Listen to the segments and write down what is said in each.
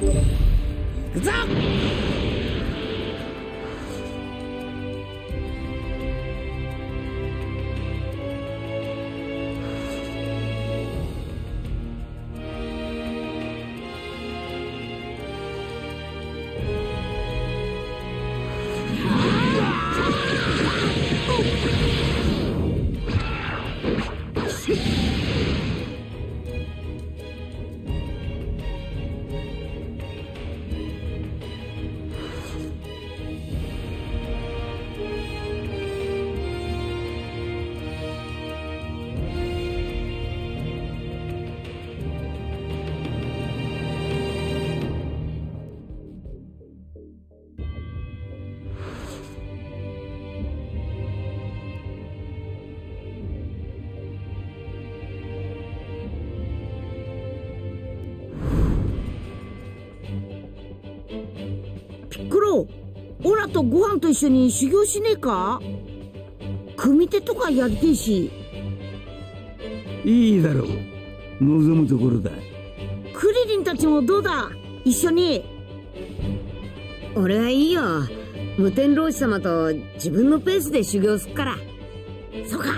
行くぞ。オラとご飯と一緒に修行しねえか？組手とかやりてえし。いいだろう、望むところだ。クリリンたちもどうだ、一緒に。俺はいいよ、無天老師様と自分のペースで修行すっから。そうか。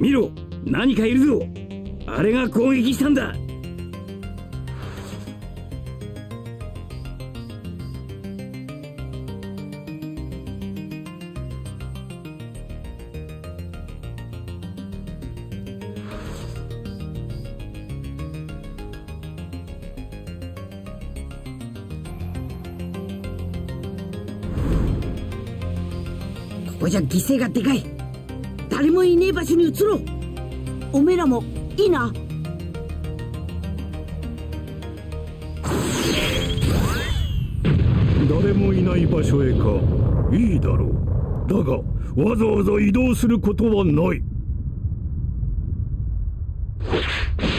見ろ、何かいるぞ。あれが攻撃したんだ。ここじゃ犠牲がでかい。誰もいねえ場所に移ろう。おめえらもいいな。誰もいない場所へか。いいだろう。だがわざわざ移動することはない。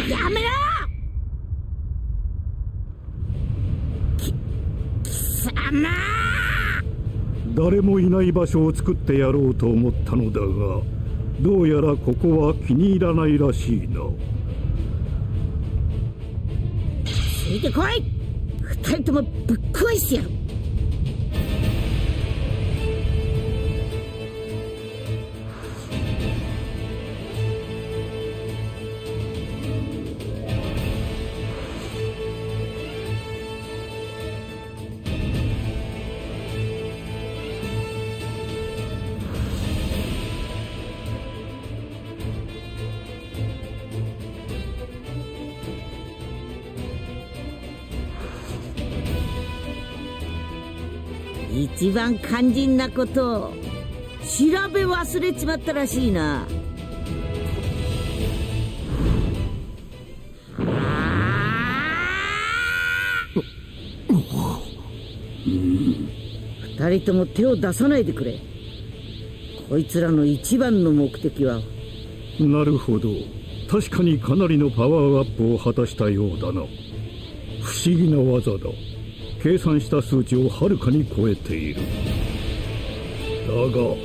やめろ。貴様。誰もいない場所を作ってやろうと思ったのだが、どうやらここは気に入らないらしいな。ついてこい。二人ともぶっ壊してやる。一番肝心なことを調べ忘れちまったらしいな。二人とも手を出さないでくれ。こいつらの一番の目的は。なるほど、確かにかなりのパワーアップを果たしたようだな。不思議な技だ。計算した数値をはるかに超えている。だが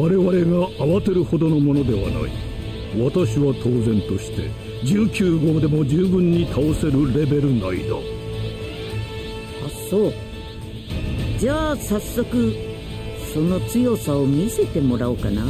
我々が慌てるほどのものではない。私は当然として19号でも十分に倒せるレベル内だ。あ、そう。じゃあ早速その強さを見せてもらおうかな。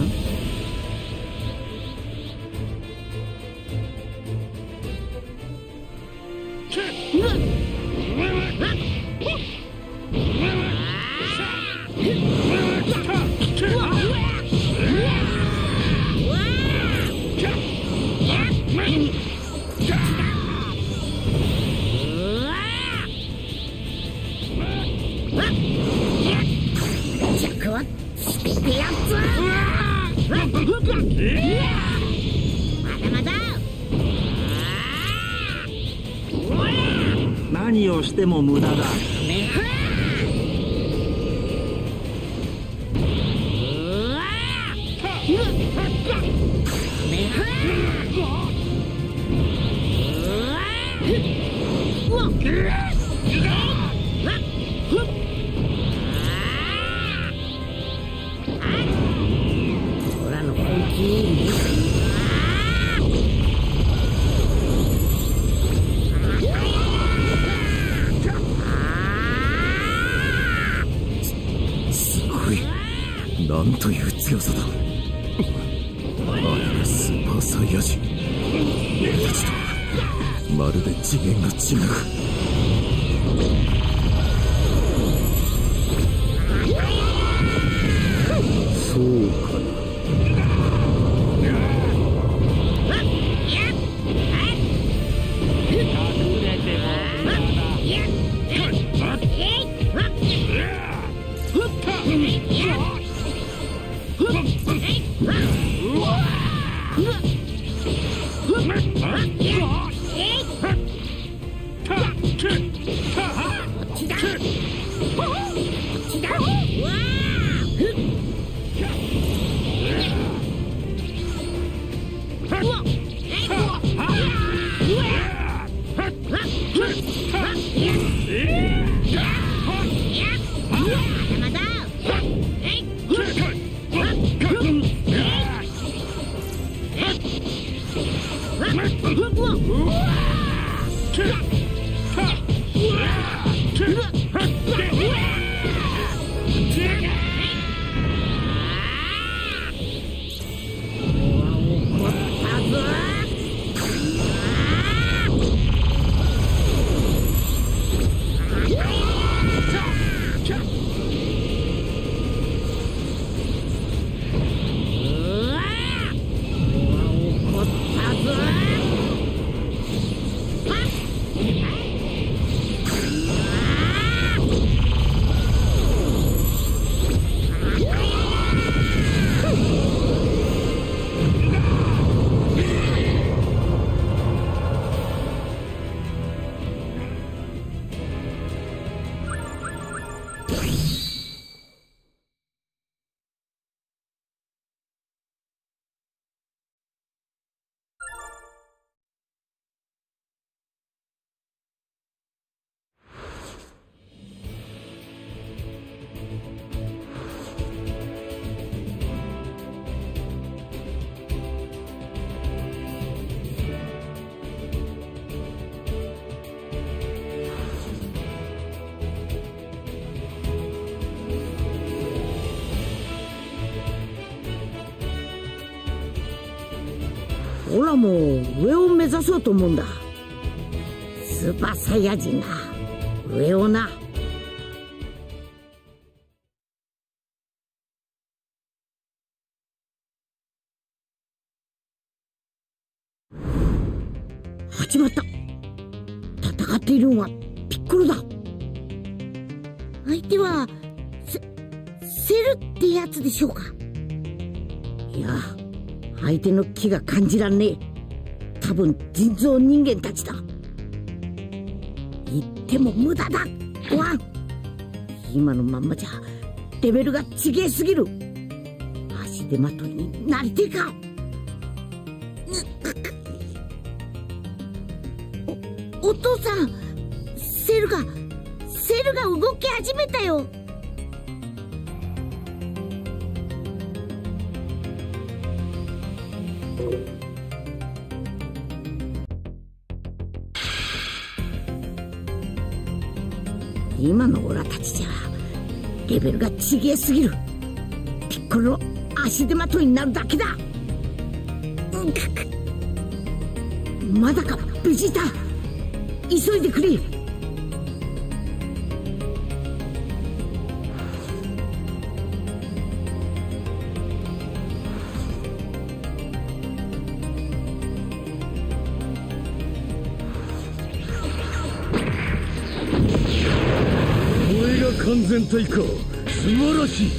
何をしても無駄だ。なんという強さだ。あれがスーパーサイヤ人。俺たちとはまるで次元が違う。そうかな。オラも上を目指そうと思うんだ。スーパーサイヤ人が上をな。始まった。戦っているのはピッコロだ。相手はセルってやつでしょうか。いや、相手の気が感じらんねえ。多分人造人間たちだ。言っても無駄だ。ワン、今のまんまじゃレベルがちげえすぎる。足手まといになりてえか。お父さん、セルが動き始めたよ。今のオラたちじゃレベルがちげえすぎる。ピッコロの足手まといになるだけだ。まだかベジータ、急いでくれ。完全体か、素晴らしい。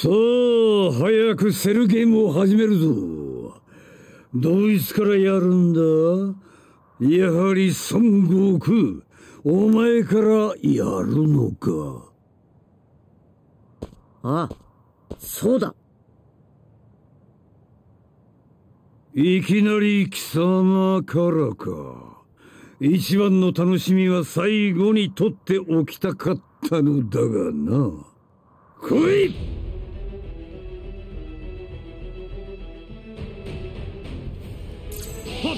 さあ、早くセルゲームを始めるぞ。どいつからやるんだ？やはり孫悟空、お前からやるのか。ああ、そうだ。いきなり貴様からか。一番の楽しみは最後に取っておきたかったのだがな。来い！こ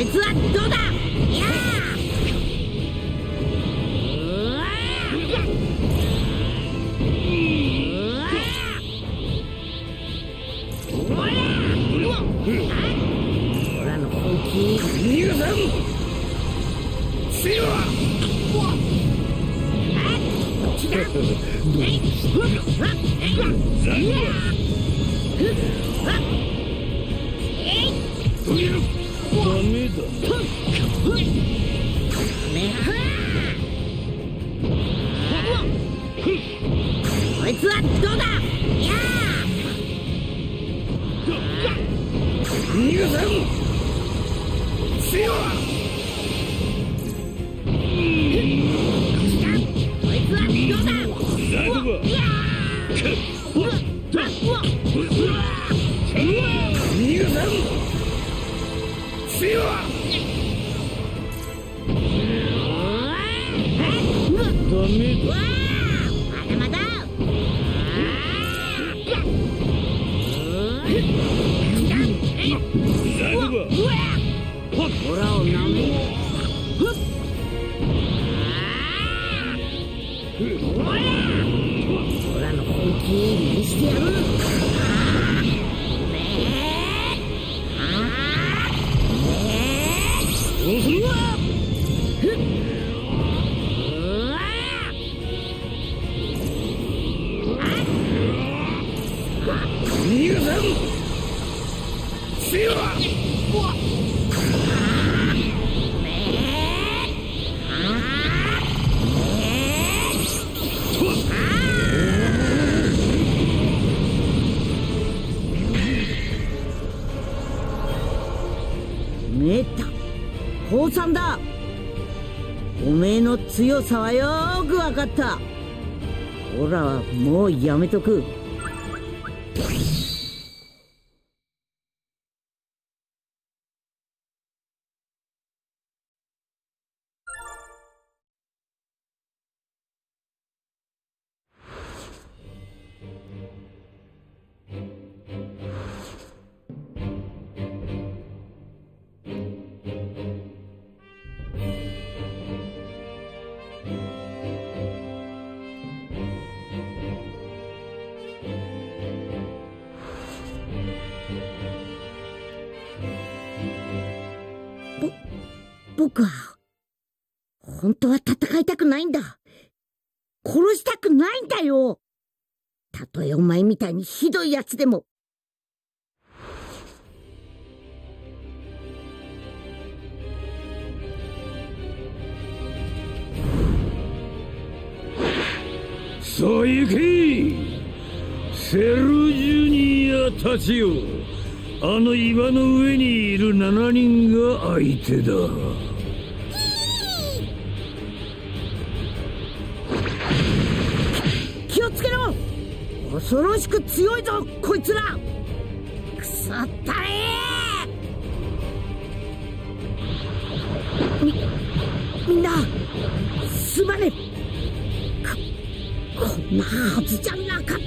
いつはどうだ？いやー！俺らの本気逃がさん！せよ！強さはよーくわかった。オラはもうやめとく。本当は戦いたくないんだ。殺したくないんだよ。たとえお前みたいにひどいやつでも。さあ行け！セルジュニアたちよ。あの岩の上にいる7人が相手だ。恐ろしく強いぞこいつら。くそったれー。みんなすまねえ。こんなはずじゃなかった。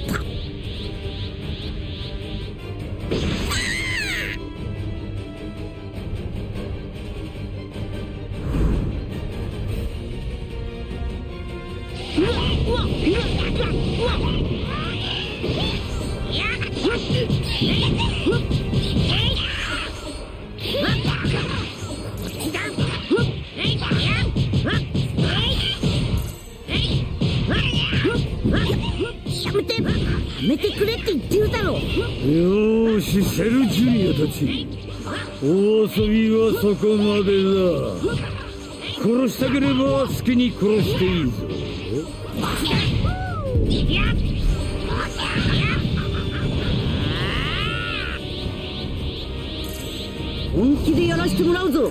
よしセルジュニアたち、お遊びはそこまでだ。殺したければ好きに殺していいぞ。本気でやらしてもらうぞ。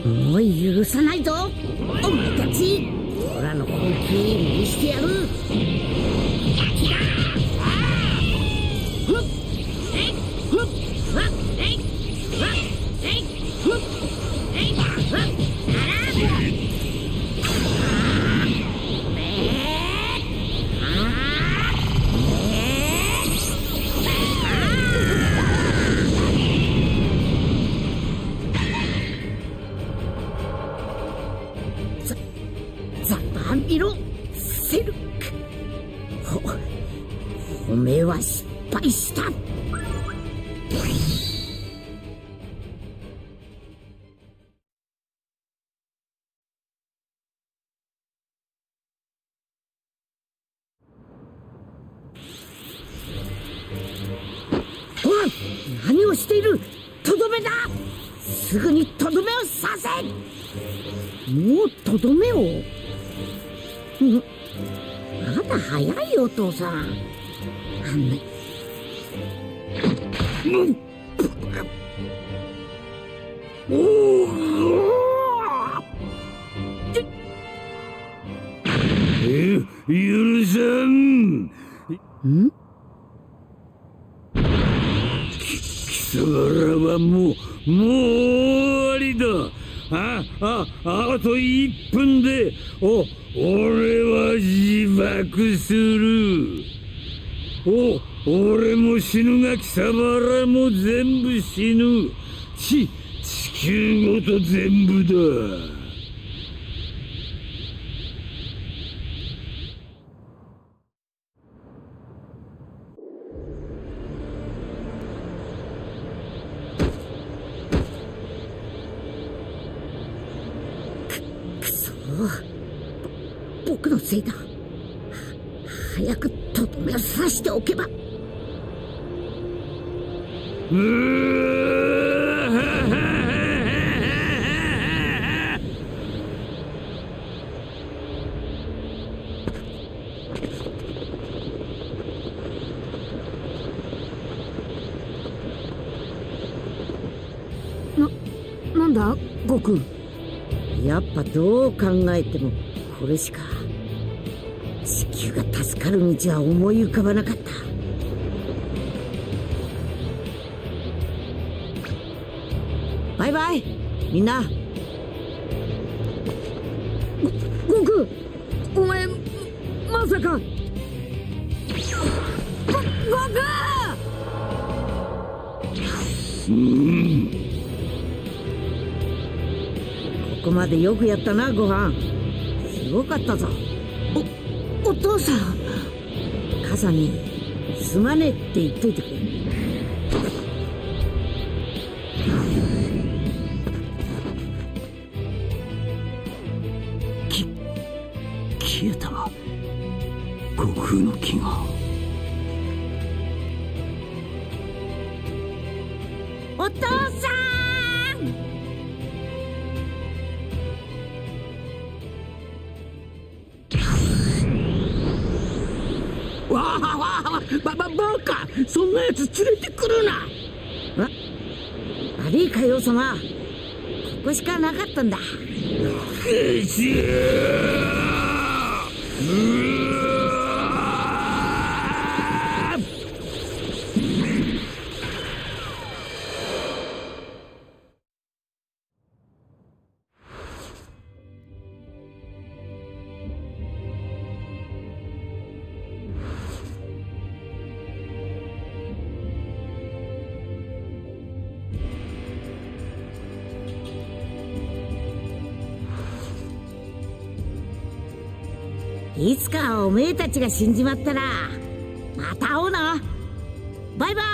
もう許さないぞお前たち。オラの本気見してやる。おめえは失敗した。ほら、何をしている。とどめだ。すぐにとどめを刺せ。もうとどめを。まだ早いよお父さん。許さん。貴様らはもう終わりだ。あと1分で俺は自爆する。俺も死ぬが貴様らも全部死ぬ。地球ごと全部だ。くそ僕のせいだ。早くとどめを刺しておけば。なんだゴクン。やっぱどう考えてもこれしか。地球が助かる道は思い浮かばなかった。バイバイみんな。ゴクンお前まさか。ゴクンここまでよくやったな。ご飯すごかったぞ。お父さん、母さんにすまねえって言っといてくれ。消えた悟空の気が。お父さん。バカそんなやつ連れてくるな。悪いかよ様。ここしかなかったんだ。くしゅー。いつかおめえたちが死んじまったらまた会おうな。バイバイ。